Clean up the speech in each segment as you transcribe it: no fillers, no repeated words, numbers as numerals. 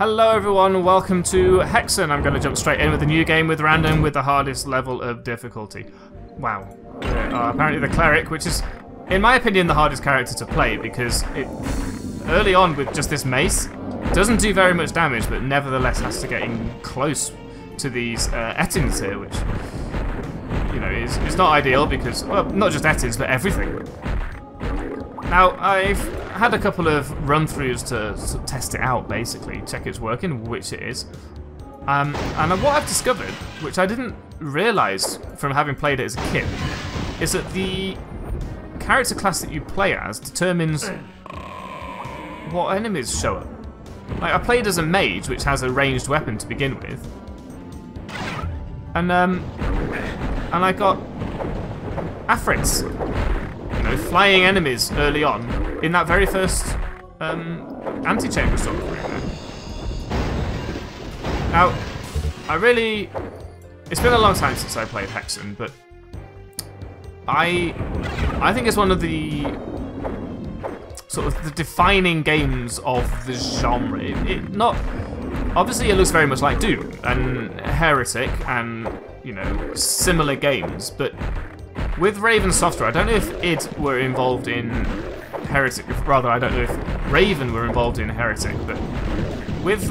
Hello everyone, welcome to Hexen. I'm going to jump straight in with a new game with random with the hardest level of difficulty. Wow. Apparently the cleric, which is, in my opinion, the hardest character to play because it, early on with just this mace, doesn't do very much damage, but nevertheless has to get in close to these Ettins here, which, you know, is not ideal because, well, not just Ettins, but everything. Now, I've had a couple of run-throughs to test it out, basically, check it's working, which it is. And what I've discovered, which I didn't realise from having played it as a kid, is that the character class that you play as determines what enemies show up. Like, I played as a mage, which has a ranged weapon to begin with, and I got Afritz, you know, flying enemies early on in that very first anti-chamber sort of thing. Now, it's been a long time since I played Hexen, but I think it's one of the sort of the defining games of the genre. Obviously it looks very much like Doom and Heretic and, you know, similar games, but with Raven Software, I don't know if id were involved in Heretic, rather I don't know if Raven were involved in Heretic, but with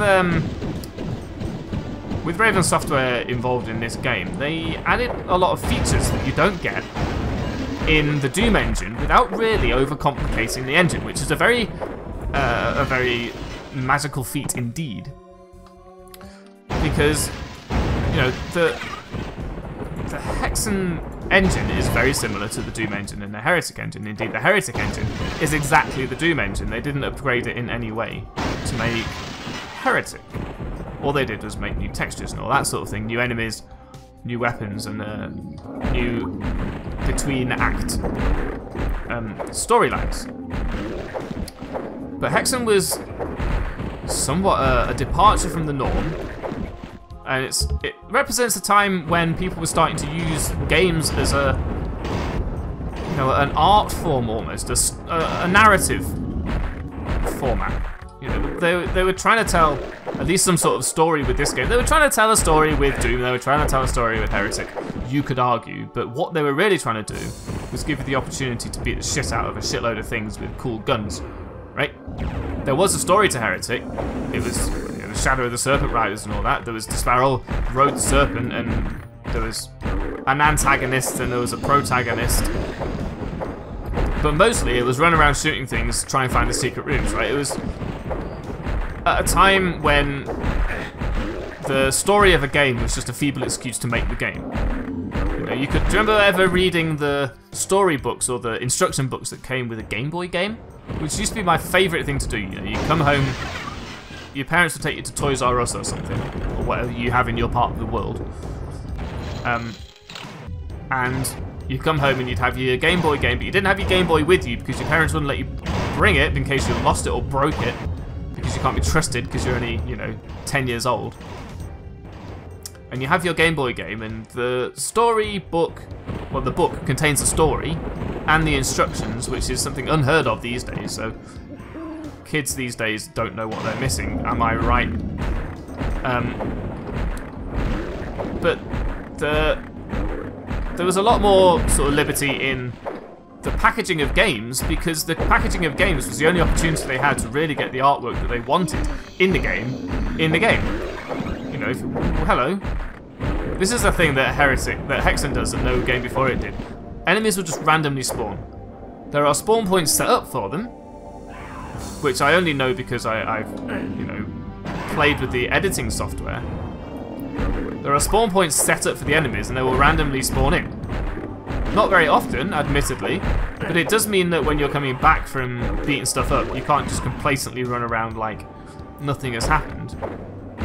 Raven Software involved in this game, they added a lot of features that you don't get in the Doom engine without really overcomplicating the engine, which is a very magical feat indeed. Because, you know, the Hexen engine is very similar to the Doom engine and the Heretic engine. Indeed, the Heretic engine is exactly the Doom engine. They didn't upgrade it in any way to make Heretic. All they did was make new textures and all that sort of thing, new enemies, new weapons, and a new between-act storylines. But Hexen was somewhat a departure from the norm, and it represents a time when people were starting to use games as an art form almost, a narrative format. You know, they were trying to tell at least some sort of story with this game. They were trying to tell a story with Doom, they were trying to tell a story with Heretic, you could argue, but what they were really trying to do was give you the opportunity to beat the shit out of a shitload of things with cool guns, right? There was a story to Heretic, it was, you know, the Shadow of the Serpent Riders and all that, there was the Sparrow Road Serpent, and there was an antagonist and there was a protagonist. But mostly it was run around shooting things, try and find the secret rooms, right? It was at a time when the story of a game was just a feeble excuse to make the game. You know, do you remember ever reading the story books or the instruction books that came with a Game Boy game? Which used to be my favourite thing to do. You know, you come home, your parents would take you to Toys R Us or something, or whatever you have in your part of the world, and you'd come home and you'd have your Game Boy game, but you didn't have your Game Boy with you because your parents wouldn't let you bring it in case you lost it or broke it, because you can't be trusted because you're only, you know, 10 years old. And you have your Game Boy game, and the story book, well, the book contains the story and the instructions, which is something unheard of these days, so kids these days don't know what they're missing, am I right? But there was a lot more sort of liberty in the packaging of games, because the packaging of games was the only opportunity they had to really get the artwork that they wanted in the game, You know, well, hello. This is the thing that Hexen does that no game before it did. Enemies will just randomly spawn. There are spawn points set up for them, which I only know because I've, you know, played with the editing software. There are spawn points set up for the enemies and they will randomly spawn in. Not very often, admittedly, but it does mean that when you're coming back from beating stuff up, you can't just complacently run around like nothing has happened.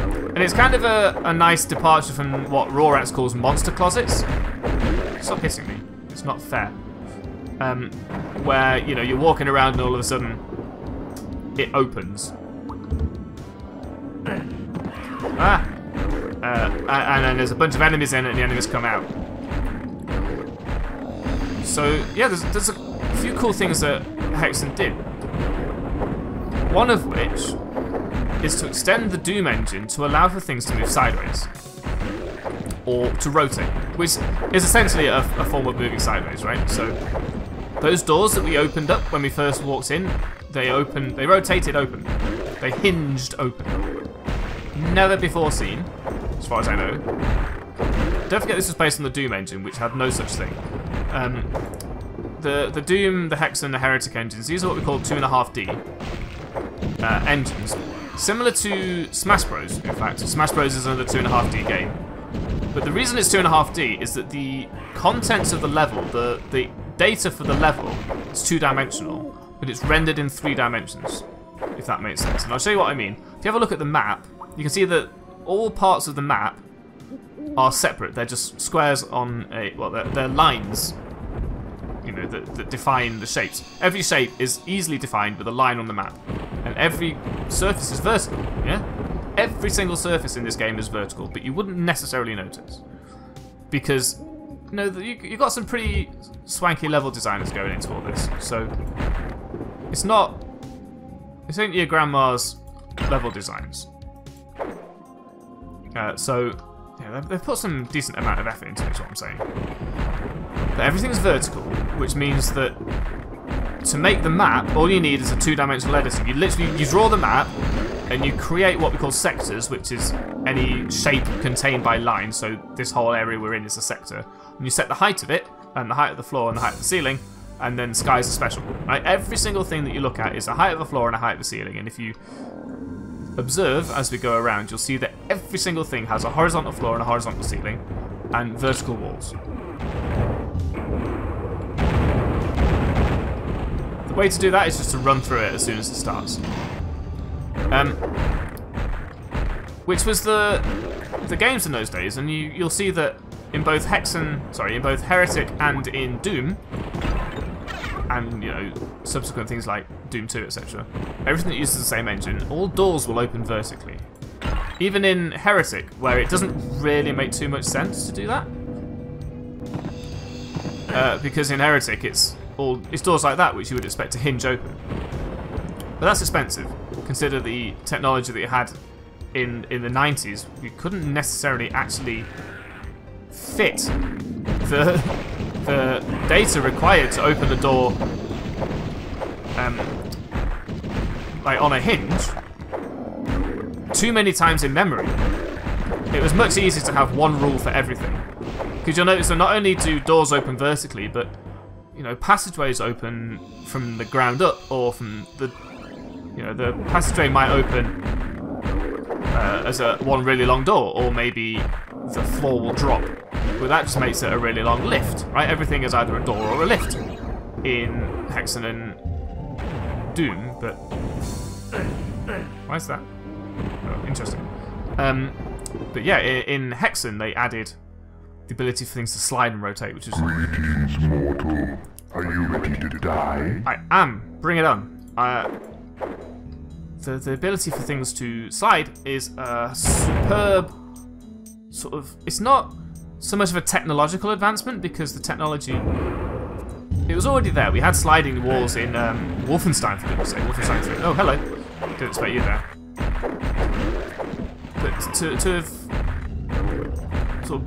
And it's kind of a nice departure from what RawrX calls monster closets. Stop hitting me, it's not fair. Where, you know, you're walking around and all of a sudden it opens. Ah! And then there's a bunch of enemies in it and the enemies come out. So, yeah, there's a few cool things that Hexen did. One of which is to extend the Doom engine to allow for things to move sideways, or to rotate, which is essentially a form of moving sideways, right? So those doors that we opened up when we first walked in, they rotated open. They hinged open. Never before seen, as far as I know. Don't forget this was based on the Doom engine, which had no such thing. The Doom, the Hexen, the Heretic engines, these are what we call 2.5D engines. Similar to Smash Bros, in fact. Smash Bros is another 2.5D game. But the reason it's 2.5D is that the contents of the level, the data for the level, is two-dimensional, but it's rendered in three dimensions, if that makes sense. And I'll show you what I mean. If you have a look at the map, you can see that all parts of the map are separate. They're just squares on a, well, they're lines, you know, that define the shapes. Every shape is easily defined with a line on the map, and every surface is vertical, yeah? Every single surface in this game is vertical, but you wouldn't necessarily notice because, you know, you've got some pretty swanky level designers going into all this. So it ain't your grandma's level designs. So yeah, they've put some decent amount of effort into it, is what I'm saying. But everything's vertical, which means that to make the map, all you need is a two-dimensional editor. You literally, you draw the map, and you create what we call sectors, which is any shape contained by line, so this whole area we're in is a sector. And you set the height of it, and the height of the floor, and the height of the ceiling, and then sky's a special. Right? Every single thing that you look at is the height of the floor and the height of the ceiling, and if you observe as we go around, you'll see that every single thing has a horizontal floor and a horizontal ceiling, and vertical walls. The way to do that is just to run through it as soon as it starts. Which was the games in those days, and you'll see that in both Heretic and in Doom, and you know subsequent things like Doom 2, etc. Everything that uses the same engine, all doors will open vertically. Even in Heretic, where it doesn't really make too much sense to do that, because in Heretic it's doors like that which you would expect to hinge open, but that's expensive. Consider the technology that you had in the 90s, you couldn't necessarily actually fit the data required to open the door like on a hinge too many times in memory. It was much easier to have one rule for everything. Because you'll notice that not only do doors open vertically, but you know passageways open from the ground up, or from the the passageway might open as one really long door, or maybe the floor will drop. But that just makes it a really long lift, right? Everything is either a door or a lift in Hexen and Doom, but... Why is that? Oh, interesting. But yeah, in Hexen they added the ability for things to slide and rotate, which is... Greetings, mortal. Are you ready to die? I am. Bring it on. The ability for things to slide is a superb sort of... It's not so much of a technological advancement, because the technology... It was already there. We had sliding walls in Wolfenstein, for goodness sake. Wolfenstein 3. Oh, hello. Didn't expect you there. But to have sort of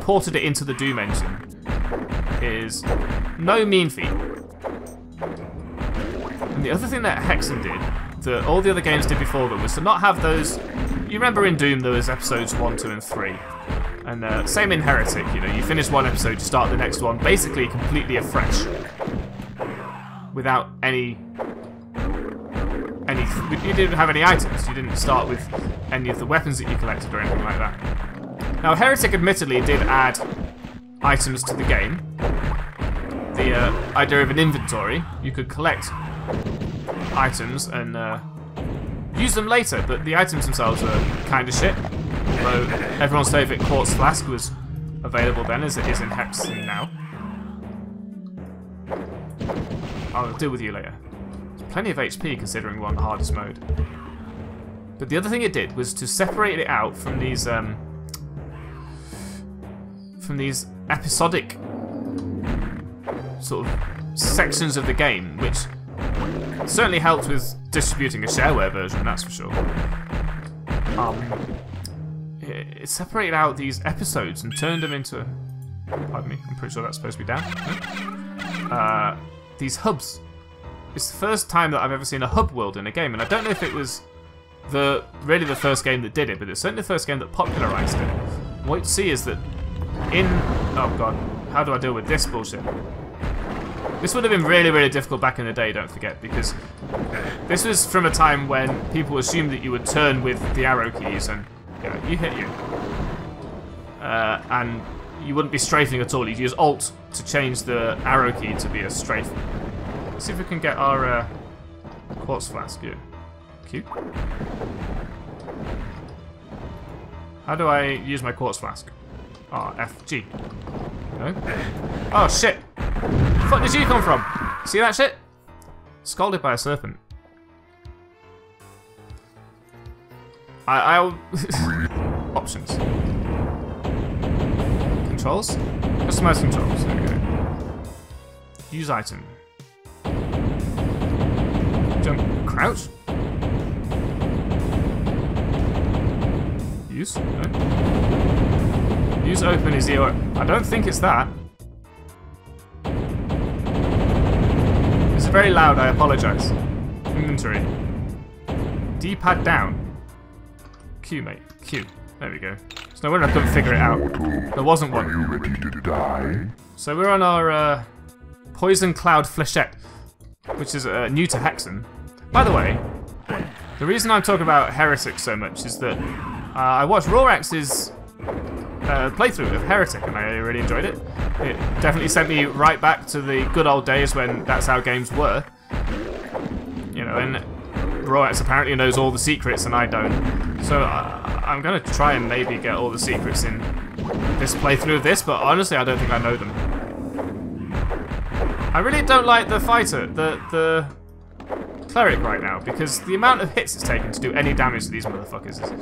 ported it into the Doom engine is no mean feat. And the other thing that Hexen did, that all the other games did before them, was to not have those... You remember in Doom there was episodes 1, 2 and 3, and same in Heretic, you know, you finish one episode, you start the next one basically completely afresh, without you didn't have any items, you didn't start with any of the weapons that you collected or anything like that. Now Heretic admittedly did add items to the game, the idea of an inventory, you could collect items and use them later, but the items themselves are kind of shit. Although everyone's favourite quartz flask was available then, as it is in Hexen now. I'll deal with you later. There's plenty of HP considering we're on the hardest mode. But the other thing it did was to separate it out from these episodic sort of sections of the game, which certainly helped with disputing a shareware version, that's for sure. It separated out these episodes and turned them into... Pardon me, I'm pretty sure that's supposed to be down. These hubs. It's the first time that I've ever seen a hub world in a game, and I don't know if it was really the first game that did it, but it's certainly the first game that popularized it. What you see is that in... Oh god, how do I deal with this bullshit? This would have been really, really difficult back in the day, don't forget, because this was from a time when people assumed that you would turn with the arrow keys and, you know, you hit you. And you wouldn't be strafing at all, you'd use Alt to change the arrow key to be a strafe. Let's see if we can get our quartz flask. Cute. How do I use my quartz flask? Oh, FG. No? Oh, shit! The fuck did you come from? See that shit? Scalded by a serpent. Options. Controls? Customize controls. There we go. Use item. Jump. Crouch? Use? No. Use open is the... I don't think it's that. It's very loud, I apologise. Inventory. D-pad down. Q, mate. Q. There we go. There's no wonder I couldn't figure it out. There wasn't one. Are you ready to die? So we're on our Poison Cloud Flechette, which is new to Hexen. By the way, the reason I'm talking about Heretic so much is that I watched RawrX's playthrough of Heretic and I really enjoyed it. It definitely sent me right back to the good old days when that's how games were. You know, and RawrX apparently knows all the secrets and I don't. So I'm going to try and maybe get all the secrets in this playthrough of this, but honestly I don't think I know them. I really don't like the fighter, the cleric right now, because the amount of hits it's taken to do any damage to these motherfuckers is...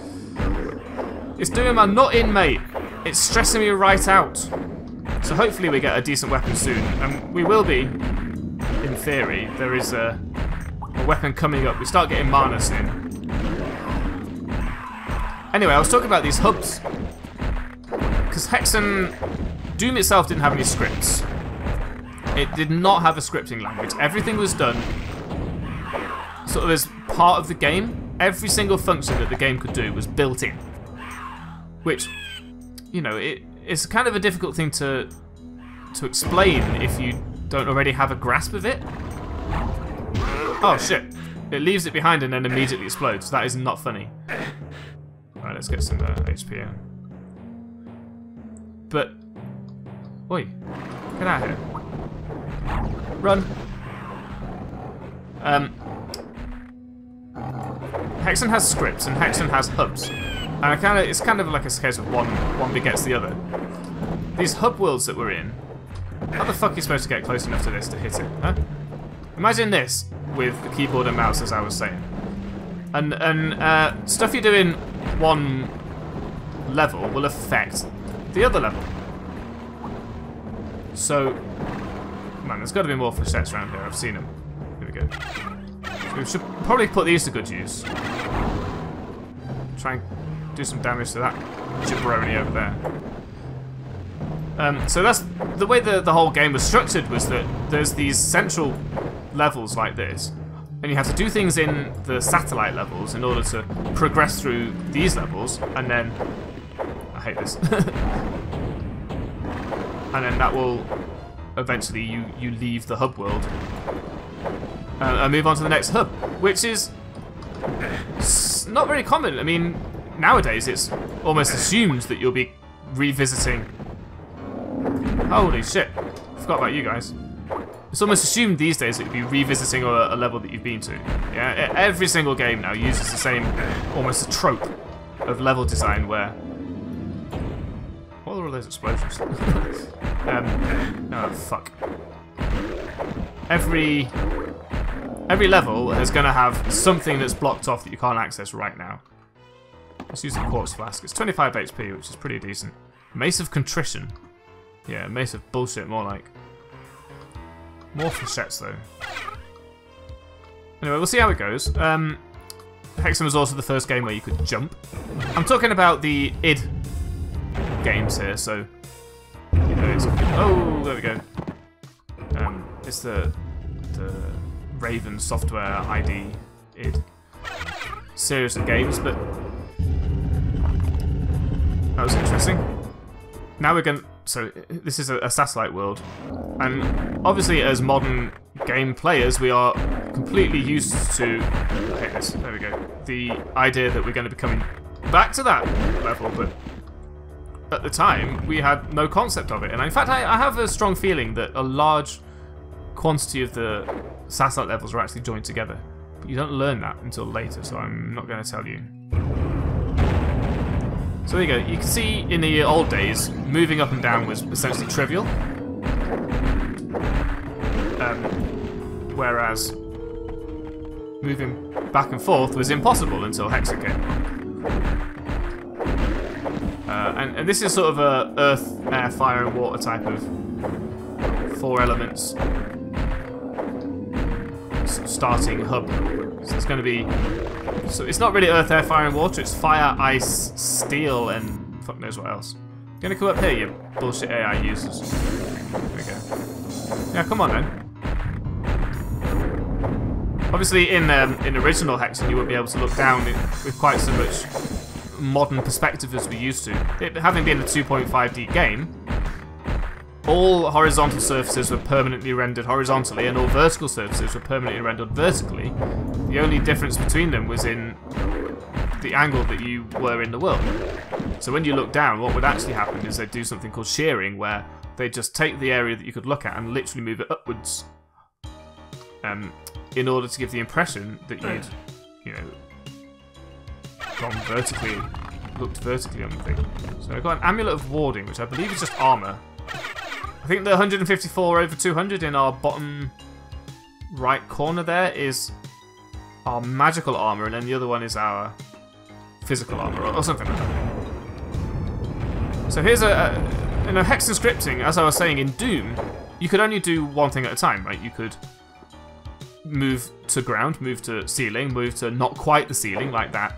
It's doing my nut in, mate! It's stressing me right out. So hopefully we get a decent weapon soon. And we will be, in theory. There is a weapon coming up. We start getting mana soon. Anyway, I was talking about these hubs. Because Hexen... Doom itself didn't have any scripts. It did not have a scripting language. Everything was done sort of as part of the game. Every single function that the game could do was built in. Which... You know, it's kind of a difficult thing to explain if you don't already have a grasp of it. Oh shit! It leaves it behind and then immediately explodes. That is not funny. Alright, let's get some HP out. But... Oi! Get out of here. Run! Hexen has scripts and Hexen has hubs. And it's kind of like a case of one begets the other. These hub worlds that we're in, how the fuck are you supposed to get close enough to this to hit it, huh? Imagine this with the keyboard and mouse, as I was saying. And stuff you do in one level will affect the other level. So, man, there's got to be more flechettes around here, I've seen them. Here we go. So we should probably put these to good use. Try and do some damage to that jabroni over there. So that's the way the whole game was structured, was that there's these central levels like this, and you have to do things in the satellite levels in order to progress through these levels, and then... I hate this. And then that will... Eventually you leave the hub world. And move on to the next hub, which is... not very common. I mean... Nowadays, it's almost assumed that you'll be revisiting... Holy shit. Forgot about you guys. It's almost assumed these days that you'll be revisiting a level that you've been to. Yeah, every single game now uses the same, almost a trope of level design where... What are all those explosions? Oh, fuck. Every level is going to have something that's blocked off that you can't access right now. Let's use the quartz flask. It's 25 HP, which is pretty decent. Mace of Contrition. Yeah, Mace of Bullshit, more like. More flechettes, though. Anyway, we'll see how it goes. Hexen was also the first game where you could jump. I'm talking about the id games here, so... You know, it's... Oh, there we go. It's the Raven Software id series of games, but... That was interesting. Now we're going to... So, this is a satellite world. And obviously, as modern game players, we are completely used to... Okay, there we go. The idea that we're going to be coming back to that level, but at the time, we had no concept of it. And in fact, I have a strong feeling that a large quantity of the satellite levels are actually joined together. But you don't learn that until later, so I'm not going to tell you. So there you go, you can see in the old days, moving up and down was essentially trivial. Whereas moving back and forth was impossible until Hexen came. And this is sort of a earth, air, fire and water type of 4 elements starting hub. So it's going to be... So it's not really earth, air, fire and water, it's fire, ice, steel and fuck knows what else. I'm gonna come up here, you bullshit AI users. There we go. Yeah, come on then. Obviously in original Hexen you wouldn't be able to look down with quite so much modern perspective as we used to. It, having been a 2.5D game, all horizontal surfaces were permanently rendered horizontally and all vertical surfaces were permanently rendered vertically. The only difference between them was in the angle that you were in the world. So when you look down, what would actually happen is they'd do something called shearing, where they just take the area that you could look at and literally move it upwards in order to give the impression that you'd, you know, gone vertically, looked vertically on the thing. So I've got an amulet of warding, which I believe is just armor. I think the 154 over 200 in our bottom right corner there is our magical armor, and then the other one is our physical armor, or something like that. So here's a you know, Hexen scripting, as I was saying in Doom, you could only do one thing at a time, right? You could move to ground, move to ceiling, move to not quite the ceiling, like that.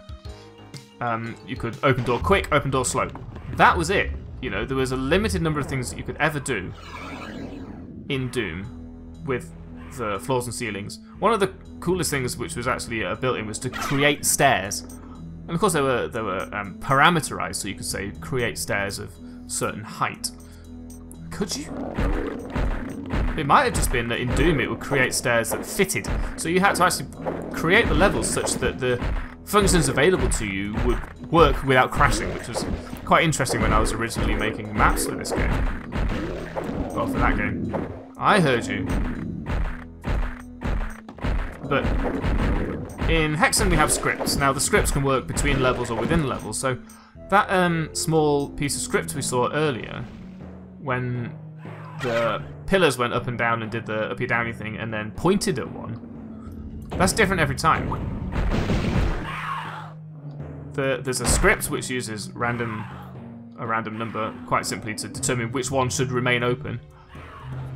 You could open door quick, open door slow. That was it. You know, there was a limited number of things that you could ever do in Doom with the floors and ceilings. One of the coolest things which was actually built in was to create stairs. And of course they were parameterized, so you could say create stairs of certain height. Could you? It might have just been that in Doom it would create stairs that fitted. So you had to actually create the levels such that the functions available to you would work without crashing, which was quite interesting when I was originally making maps for this game. Well, for that game. I heard you. But in Hexen we have scripts. Now the scripts can work between levels or within levels, so that small piece of script we saw earlier, when the pillars went up and down and did the uppy downy thing and then pointed at one, that's different every time. There's a script which uses a random number quite simply to determine which one should remain open.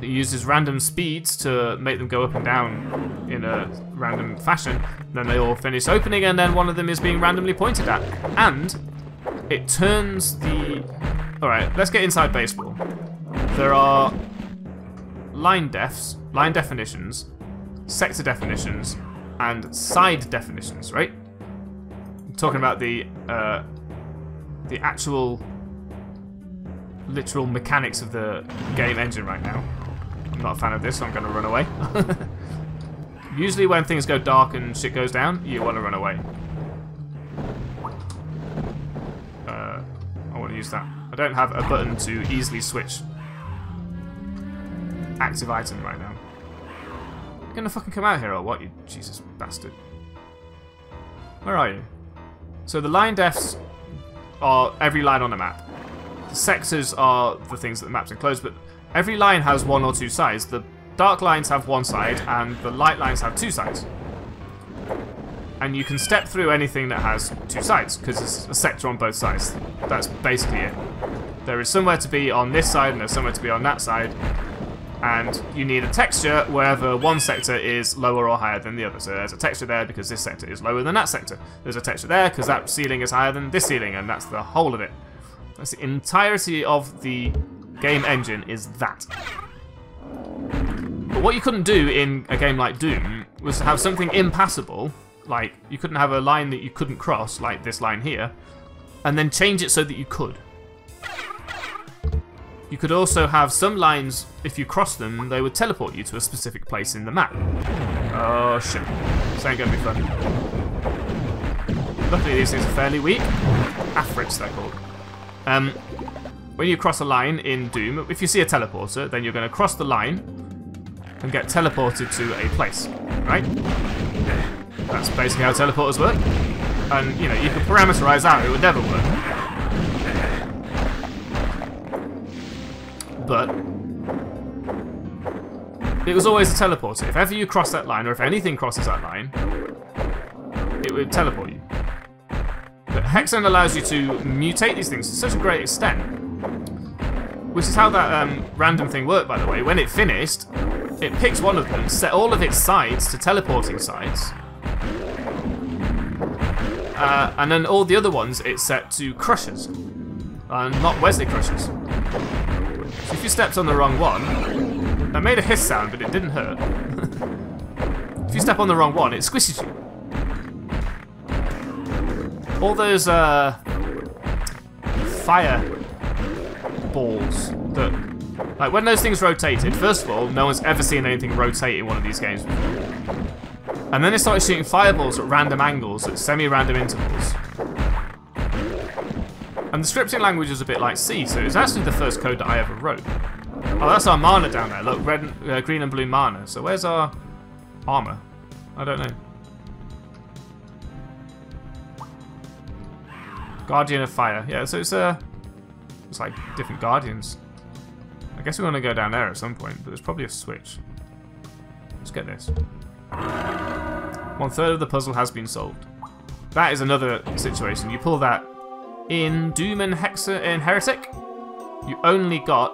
It uses random speeds to make them go up and down in a random fashion. Then they all finish opening and then one of them is being randomly pointed at. And it turns the... Alright, let's get inside baseball. There are line defs, line definitions, sector definitions, and side definitions, right? Talking about the actual literal mechanics of the game engine right now. I'm not a fan of this, so I'm going to run away. Usually when things go dark and shit goes down, you want to run away. I want to use that. I don't have a button to easily switch active item right now. You're going to fucking come out here or what, you Jesus bastard. Where are you? So the line defs are every line on the map. The sectors are the things that the map's enclosed, but every line has one or two sides. The dark lines have one side, and the light lines have two sides. And you can step through anything that has two sides, because there's a sector on both sides. That's basically it. There is somewhere to be on this side, and there's somewhere to be on that side. and you need a texture wherever one sector is lower or higher than the other. So there's a texture there because this sector is lower than that sector. There's a texture there because that ceiling is higher than this ceiling, and that's the whole of it. That's the entirety of the game engine is that. But what you couldn't do in a game like Doom was to have something impassable, like you couldn't have a line that you couldn't cross, like this line here, and then change it so that you could. You could also have some lines, if you cross them, they would teleport you to a specific place in the map. Oh shit, this ain't gonna be fun. Luckily these things are fairly weak. Afritz they're called. When you cross a line in Doom, if you see a teleporter, then you're going to cross the line and get teleported to a place, right? That's basically how teleporters work. And, you know, you could parameterize out, it would never work. But it was always a teleporter. If ever you cross that line, or if anything crosses that line, it would teleport you. But Hexen allows you to mutate these things to such a great extent. Which is how that random thing worked, by the way. When it finished, it picks one of them, set all of its sides to teleporting sides. And then all the other ones it set to crushers. And not Wesley crushers. So if you stepped on the wrong one, that made a hiss sound, but it didn't hurt. If you step on the wrong one, it squishes you. All those fire balls that, like, when those things rotated, first of all, no one's ever seen anything rotate in one of these games before. And then they started shooting fireballs at random angles, at semi-random intervals. And the scripting language was a bit like C, so it was actually the first code that I ever wrote. Oh, that's our mana down there. Look, red, green and blue mana. So where's our armor? I don't know. Guardian of Fire. Yeah, so it's like different guardians. I guess we want to go down there at some point, but there's probably a switch. Let's get this. 1/3 of the puzzle has been solved. That is another situation. You pull that in Doom and Hexen in Heretic, you only got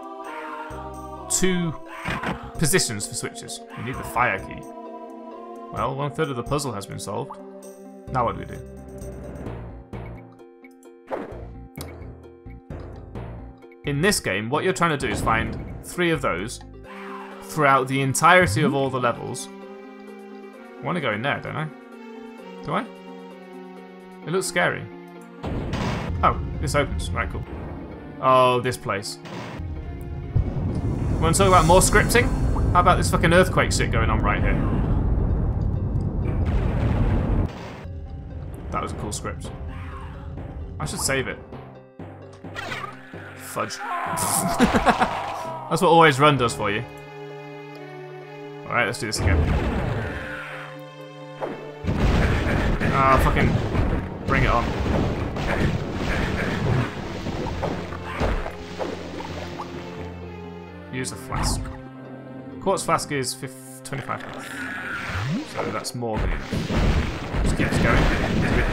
2 positions for switches. You need the fire key. Well, 1/3 of the puzzle has been solved. Now what do we do? In this game, what you're trying to do is find 3 of those throughout the entirety of all the levels. I want to go in there, don't I? Do I? It looks scary. Oh, this opens. Right, cool. Oh, this place. Want to talk about more scripting? How about this fucking earthquake shit going on right here? That was a cool script. I should save it. Fudge. That's what Always Run does for you. Alright, let's do this again. Ah, fucking bring it on. Use a flask. Quartz flask is 25. So that's more than enough. Just keeps going.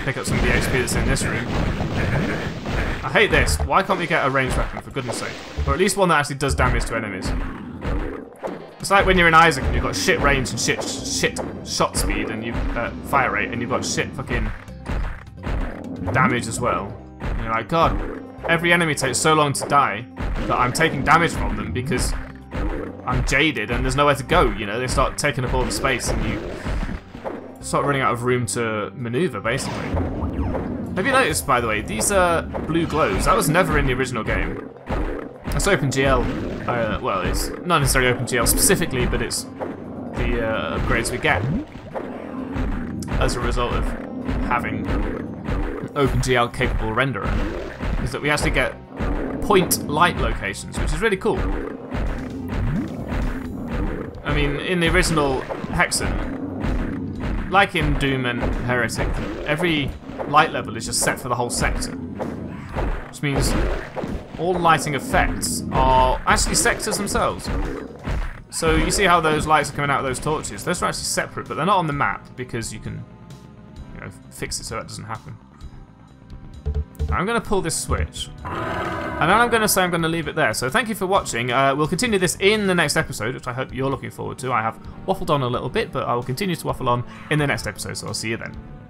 Pick up some of the HP that's in this room. I hate this. Why can't we get a ranged weapon, for goodness sake? Or at least one that actually does damage to enemies. It's like when you're in Isaac and you've got shit range and shit shot speed and you've fire rate and you've got shit fucking damage as well. And you're like, God, every enemy takes so long to die that I'm taking damage from them because I'm jaded and there's nowhere to go, you know? They start taking up all the space and you start running out of room to maneuver, basically. Have you noticed, by the way, these blue globes, that was never in the original game. That's OpenGL, well, it's not necessarily OpenGL specifically, but it's the upgrades we get as a result of having an OpenGL-capable renderer, is that we actually get point light locations, which is really cool. I mean, in the original Hexen, like in Doom and Heretic, every light level is just set for the whole sector, which means all lighting effects are actually sectors themselves. So you see how those lights are coming out of those torches? Those are actually separate, but they're not on the map because you can, you know, fix it so that doesn't happen. I'm going to pull this switch. And then I'm going to say I'm going to leave it there. So thank you for watching. We'll continue this in the next episode, which I hope you're looking forward to. I have waffled on a little bit, but I will continue to waffle on in the next episode, so I'll see you then.